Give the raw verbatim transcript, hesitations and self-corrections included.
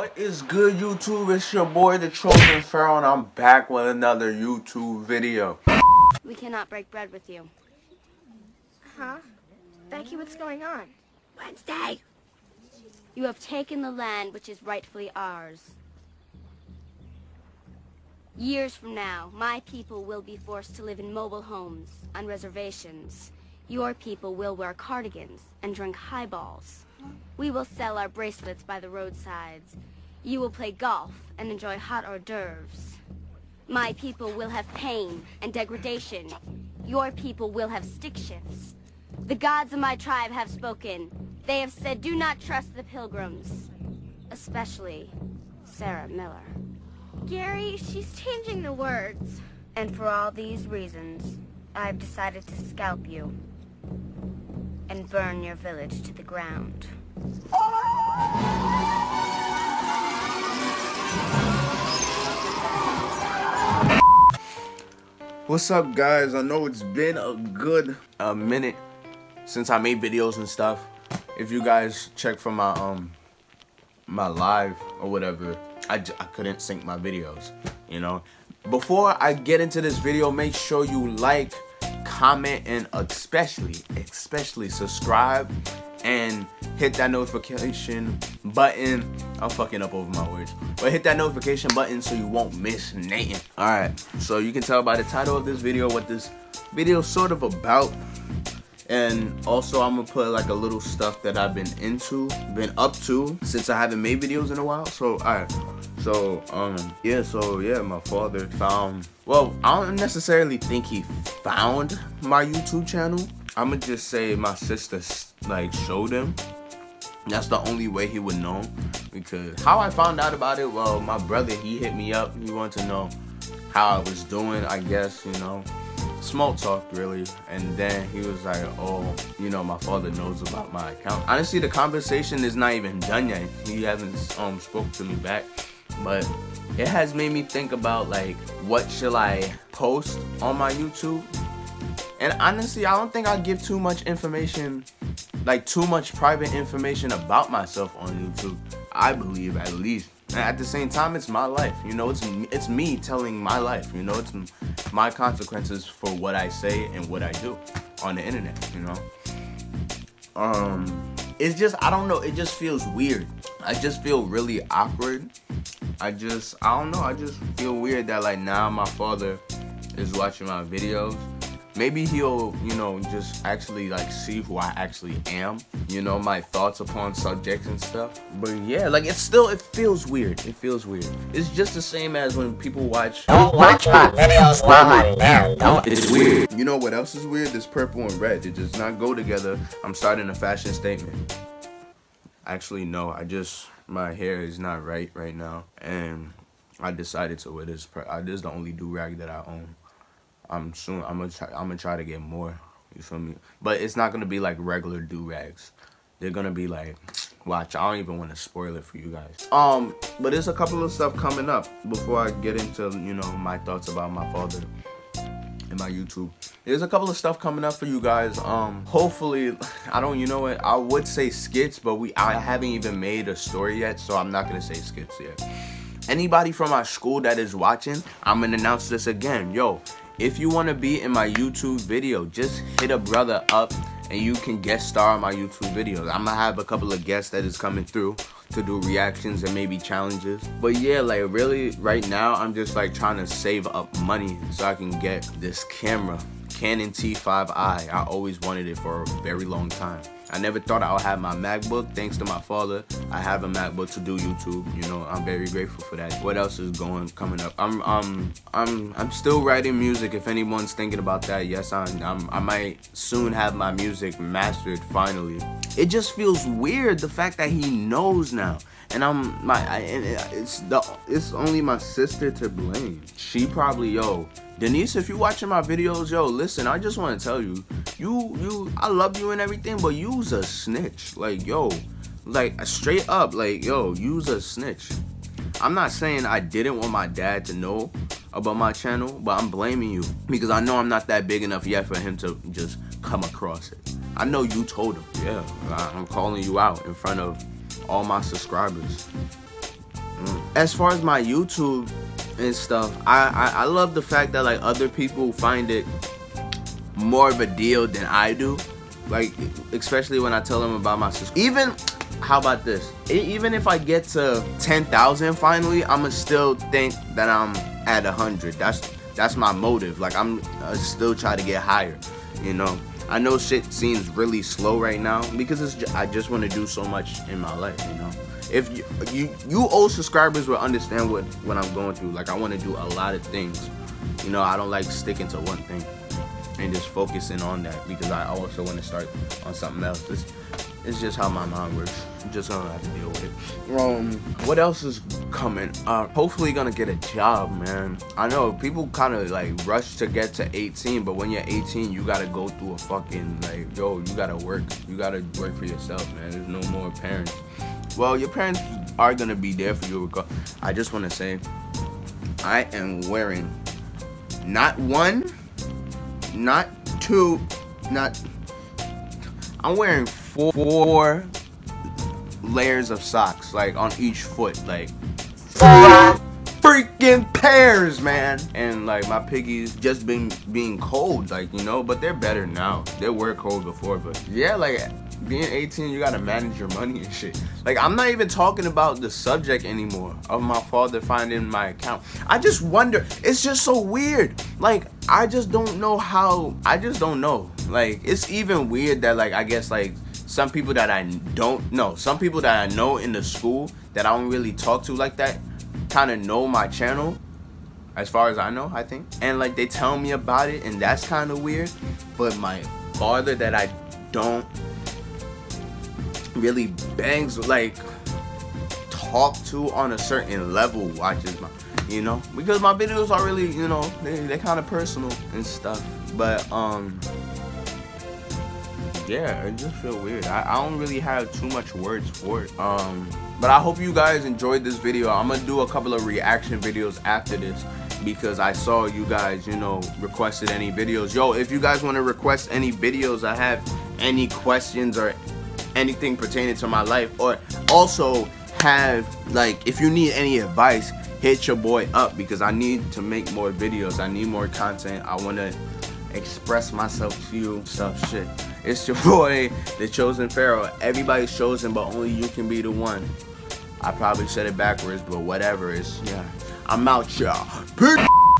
What is good, YouTube? It's your boy, the Chosen Pharaoh, and I'm back with another YouTube video. We cannot break bread with you. Huh? Becky, what's going on? Wednesday! You have taken the land which is rightfully ours. Years from now, my people will be forced to live in mobile homes, on reservations. Your people will wear cardigans and drink highballs. We will sell our bracelets by the roadsides. You will play golf and enjoy hot hors d'oeuvres. My people will have pain and degradation. Your people will have stick shifts. The gods of my tribe have spoken. They have said, do not trust the pilgrims, especially Sarah Miller. Gary, she's changing the words. And for all these reasons, I've decided to scalp you and burn your village to the ground. What's up, guys? I know it's been a good a minute since I made videos and stuff. If you guys check for my um my live or whatever, I, j I couldn't sync my videos, you know. Before I get into this video, make sure you like, comment, and especially especially subscribe and hit that notification button. I'm fucking up over my words, but hit that notification button so you won't miss nothing. All right, so you can tell by the title of this video what this video is sort of about, and also I'm gonna put like a little stuff that I've been into been up to since I haven't made videos in a while. So all right, so um yeah so yeah my father found, well, I don't necessarily think he found my YouTube channel. I'ma just say my sister like showed him. That's the only way he would know, because how I found out about it, well, my brother, he hit me up. He wanted to know how I was doing, I guess, you know, small talk really. And then he was like, oh, you know, my father knows about my account. Honestly, the conversation is not even done yet. He hasn't um spoke to me back, but it has made me think about like, what shall I post on my YouTube? And honestly, I don't think I give too much information, like too much private information about myself on YouTube, I believe, at least. And at the same time, it's my life, you know, it's, it's me telling my life, you know, it's my consequences for what I say and what I do on the internet, you know. Um, it's just, I don't know, it just feels weird. I just feel really awkward. I just, I don't know, I just feel weird that like now my father is watching my videos. Maybe he'll, you know, just actually like see who I actually am, you know, my thoughts upon subjects and stuff. But yeah, like it's still, it feels weird. It feels weird. It's just the same as when people watch. Don't watch my videos while I'm there. Don't. It's weird. You know what else is weird? This purple and red. It does not go together. I'm starting a fashion statement. Actually, no. I just, my hair is not right right now, and I decided to wear this. I, this is the only do-rag that I own. I'm soon. I'm gonna. Try, I'm gonna try to get more. You feel me? But it's not gonna be like regular do-rags. They're gonna be like, watch. I don't even want to spoil it for you guys. Um, but there's a couple of stuff coming up before I get into, you know, my thoughts about my father and my YouTube. There's a couple of stuff coming up for you guys. Um, hopefully, I don't. You know what? I would say skits, but we. I haven't even made a story yet, so I'm not gonna say skits yet. Anybody from our school that is watching, I'm gonna announce this again, yo. If you want to be in my YouTube video, just hit a brother up and you can guest star on my YouTube videos. I'm going to have a couple of guests that is coming through to do reactions and maybe challenges. But yeah, like really right now, I'm just like trying to save up money so I can get this camera, Canon T five i. I always wanted it for a very long time. I never thought I would have my MacBook. Thanks to my father, I have a MacBook to do YouTube. You know, I'm very grateful for that. What else is going coming up? I'm um I'm I'm still writing music. If anyone's thinking about that, yes, I'm, I'm I might soon have my music mastered finally. It just feels weird the fact that he knows now, and I'm my I, and it's the it's only my sister to blame. She probably yo. Denise, if you're watching my videos, yo, listen, I just want to tell you, you, you, I love you and everything, but you's a snitch. Like, yo, like, straight up, like, yo, you's a snitch. I'm not saying I didn't want my dad to know about my channel, but I'm blaming you because I know I'm not that big enough yet for him to just come across it. I know you told him, yeah, I'm calling you out in front of all my subscribers. as far as my YouTube and stuff, I, I I love the fact that like other people find it more of a deal than I do. Like, especially when I tell them about my subscription. Even, how about this? Even if I get to ten thousand finally, I'ma still think that I'm at one hundred. That's that's my motive. Like, I'm I still try to get higher, you know? I know shit seems really slow right now because it's ju I just want to do so much in my life, you know? If you, you, you old subscribers will understand what, what I'm going through. Like, I want to do a lot of things. You know, I don't like sticking to one thing and just focusing on that, because I also want to start on something else. It's, it's just how my mind works. I'm just gonna have to deal with it. Um, what else is coming? Uh, hopefully gonna get a job, man. I know people kind of like rush to get to eighteen, but when you're eighteen, you gotta go through a fucking like, yo, you gotta work. You gotta work for yourself, man. There's no more parents. Well, your parents are gonna be there for you. I just wanna say, I am wearing not one, not two, not, I'm wearing four, four layers of socks, like on each foot, like four freaking pairs, man. And like my piggies just been being cold, like, you know, but they're better now. They were cold before, but yeah, like being eighteen, you gotta manage your money and shit. Like, I'm not even talking about the subject anymore of my father finding my account. I just wonder, it's just so weird. Like, I just don't know how, I just don't know. Like, it's even weird that, like, I guess, like, some people that I don't know, some people that I know in the school that I don't really talk to like that, kind of know my channel, as far as I know, I think. And, like, they tell me about it, and that's kind of weird. But my father that I don't really bangs like talk to on a certain level watches my, you know, because my videos are really, you know, they, they kind of personal and stuff. But um yeah, it just feel weird. I, I don't really have too much words for it. Um but I hope you guys enjoyed this video. I'm gonna do a couple of reaction videos after this, because I saw you guys, you know, requested any videos. Yo, if you guys want to request any videos, I have any questions or anything pertaining to my life, or also have, like, if you need any advice, hit your boy up, because I need to make more videos. I need more content. I want to express myself to you, stuff, shit. It's your boy, the Chosen Pharaoh. Everybody's chosen, but only you can be the one. I probably said it backwards, but whatever. It's, yeah, I'm out, y'all. Peace.